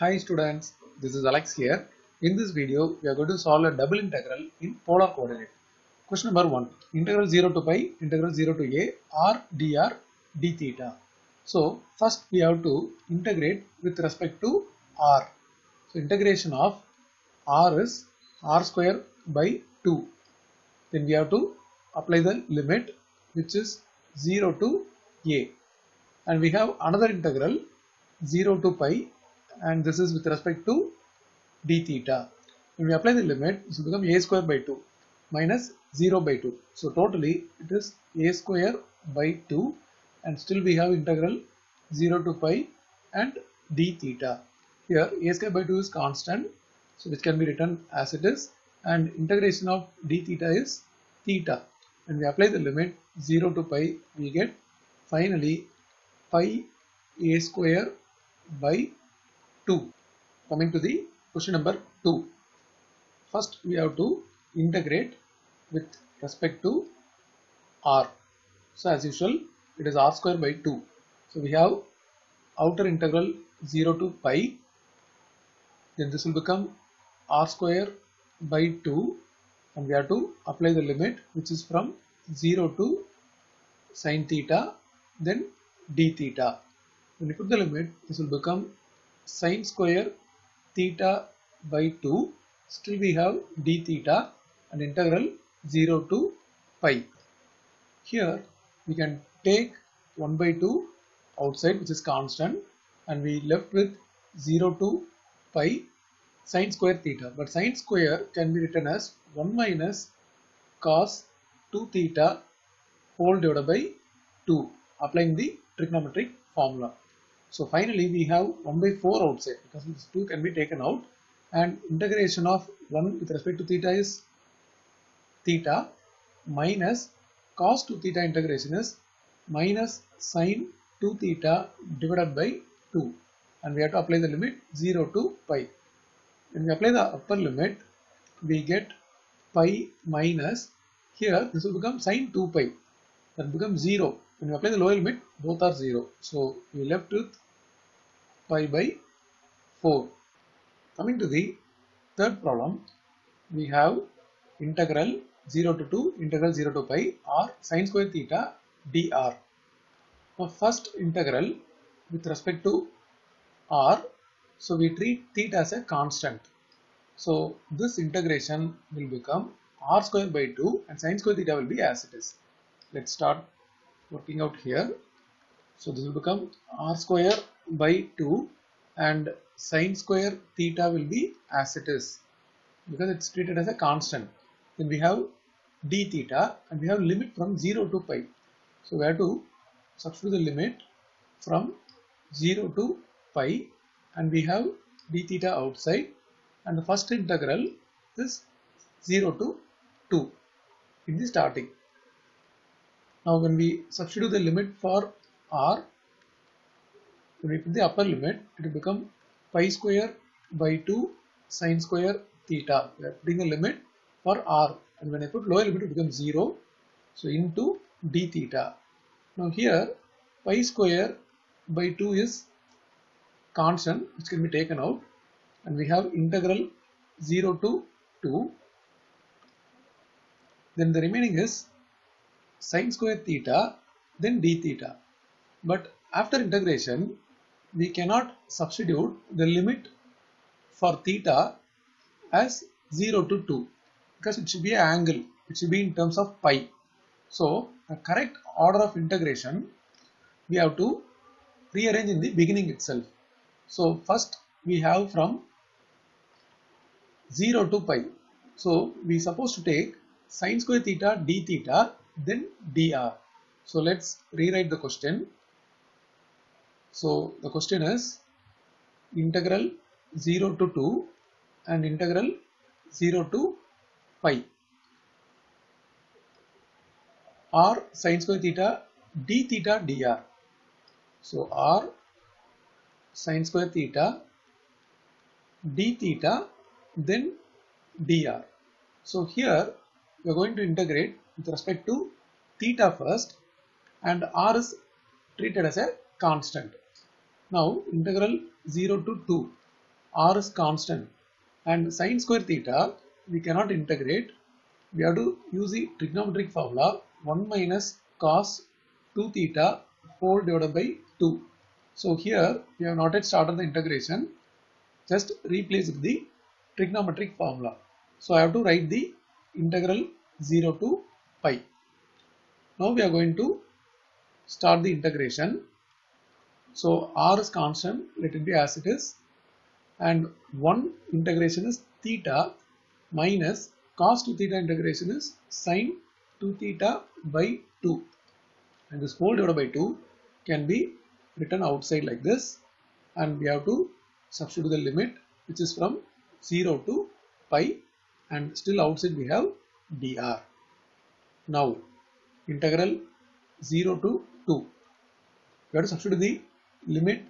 Hi students, this is Alex here. In this video, we are going to solve a double integral in polar coordinate. Question number 1. Integral 0 to pi, integral 0 to a, r dr d theta. So, first we have to integrate with respect to r. So, integration of r is r square by 2. Then we have to apply the limit which is 0 to a. And we have another integral 0 to pi. And this is with respect to d theta. When we apply the limit, it will become a square by 2 minus 0 by 2. So totally it is a square by 2, and still we have integral 0 to pi and d theta. Here a square by 2 is constant, so which can be written as it is, and integration of d theta is theta. When we apply the limit 0 to pi, we get finally pi a square by 2. Coming to the question number 2. First we have to integrate with respect to r. So as usual it is r square by 2. So we have outer integral 0 to pi. Then this will become r square by 2, and we have to apply the limit which is from 0 to sin theta then d theta. When you put the limit, this will become sin square theta by 2, still we have d theta and integral 0 to pi. Here we can take 1 by 2 outside, which is constant, and we left with 0 to pi sin square theta, but sin square can be written as 1 minus cos 2 theta whole divided by 2, applying the trigonometric formula. So finally we have 1 by 4 outside because this 2 can be taken out, and integration of 1 with respect to theta is theta minus cos 2 theta integration is minus sin 2 theta divided by 2, and we have to apply the limit 0 to pi. When we apply the upper limit, we get pi minus, here this will become sin 2 pi, that becomes 0. When you apply the lower limit, both are 0. So we left with pi by 4. Coming to the third problem, we have integral 0 to 2, integral 0 to pi or sin square theta dr. Now first integral with respect to r, so we treat theta as a constant. So this integration will become r square by 2 and sin square theta will be as it is. Let's start working out here. So this will become r square by 2 and sin square theta will be as it is because it's treated as a constant. Then we have d theta and we have limit from 0 to pi. So we have to substitute the limit from 0 to pi, and we have d theta outside, and the first integral is 0 to 2 in the starting. Now when we substitute the limit for r, when we put the upper limit, it will become pi square by 2 sin square theta. We are putting the limit for r, and when I put lower limit, it becomes 0. So into d theta. Now here pi square by 2 is constant, which can be taken out, and we have integral 0 to 2. Then the remaining is sin square theta then d theta, but after integration we cannot substitute the limit for theta as 0 to 2 because it should be an angle, it should be in terms of pi. So the correct order of integration we have to rearrange in the beginning itself. So first we have from 0 to pi, so we are supposed to take sin square theta d theta then dr. So let's rewrite the question. So the question is integral 0 to 2 and integral 0 to pi r sin square theta d theta dr. So r sin square theta d theta then dr. So here we are going to integrate with respect to theta first, and r is treated as a constant. Now integral 0 to 2, r is constant, and sine square theta we cannot integrate. We have to use the trigonometric formula 1 minus cos 2 theta 4 divided by 2. So here we have not yet started the integration, just replace with the trigonometric formula. So I have to write the integral 0 to pi. Now we are going to start the integration. So r is constant, let it be as it is, and one integration is theta minus cos 2 theta integration is sine 2 theta by 2, and this whole divided by 2 can be written outside like this, and we have to substitute the limit which is from 0 to pi, and still outside we have dr. Now integral 0 to 2, we have to substitute the limit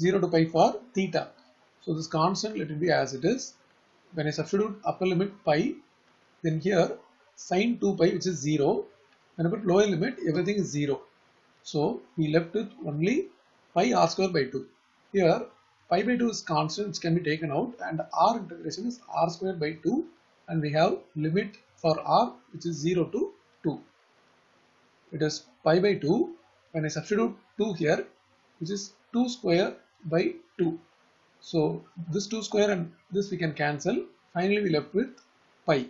0 to pi for theta. So this constant, let it be as it is. When I substitute upper limit pi, then here sine 2 pi which is 0, when I put lower limit everything is 0. So we left with only pi r square by 2. Here pi by 2 is constant which can be taken out, and r integration is r square by 2, and we have limit for r which is 0 to 2. It is pi by 2, when I substitute 2 here which is 2 square by 2. So this 2 square and this we can cancel, finally we left with pi.